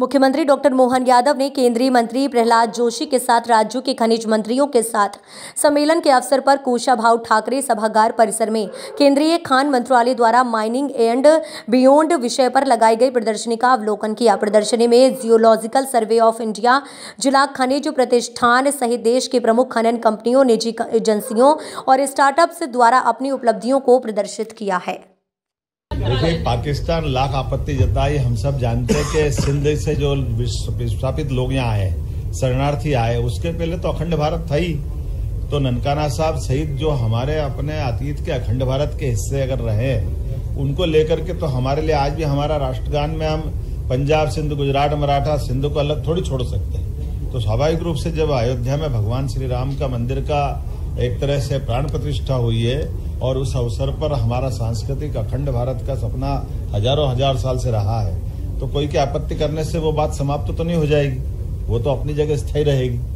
मुख्यमंत्री डॉक्टर मोहन यादव ने केंद्रीय मंत्री प्रहलाद जोशी के साथ राज्यों के खनिज मंत्रियों के साथ सम्मेलन के अवसर पर कौशाब्हाव ठाकरे सभागार परिसर में केंद्रीय खान मंत्रालय द्वारा माइनिंग एंड बियॉन्ड विषय पर लगाई गई प्रदर्शनी का अवलोकन किया। प्रदर्शनी में जियोलॉजिकल सर्वे ऑफ इंडिया, जिला खनिज प्रतिष्ठान सहित देश के प्रमुख खनन कंपनियों, निजी एजेंसियों और स्टार्टअप्स द्वारा अपनी उपलब्धियों को प्रदर्शित किया है। देखिए, पाकिस्तान लाख आपत्ति जताई, हम सब जानते हैं कि सिंध से जो विस्थापित लोग यहाँ आए, शरणार्थी आए, उसके पहले तो अखंड भारत था ही। तो ननकाना साहब सहित जो हमारे अपने अतीत के अखंड भारत के हिस्से अगर रहे, उनको लेकर के तो हमारे लिए आज भी हमारा राष्ट्रगान में हम पंजाब, सिंध, गुजरात, मराठा, सिंध को अलग थोड़ी छोड़ सकते हैं। तो स्वाभाविक रूप से जब अयोध्या में भगवान श्री राम का मंदिर का एक तरह से प्राण प्रतिष्ठा हुई है और उस अवसर पर हमारा सांस्कृतिक अखंड भारत का सपना हजारों हजार साल से रहा है, तो कोई की आपत्ति करने से वो बात समाप्त तो नहीं हो जाएगी, वो तो अपनी जगह स्थायी रहेगी।